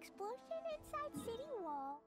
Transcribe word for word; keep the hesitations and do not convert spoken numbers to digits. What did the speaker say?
explosion inside City Wall.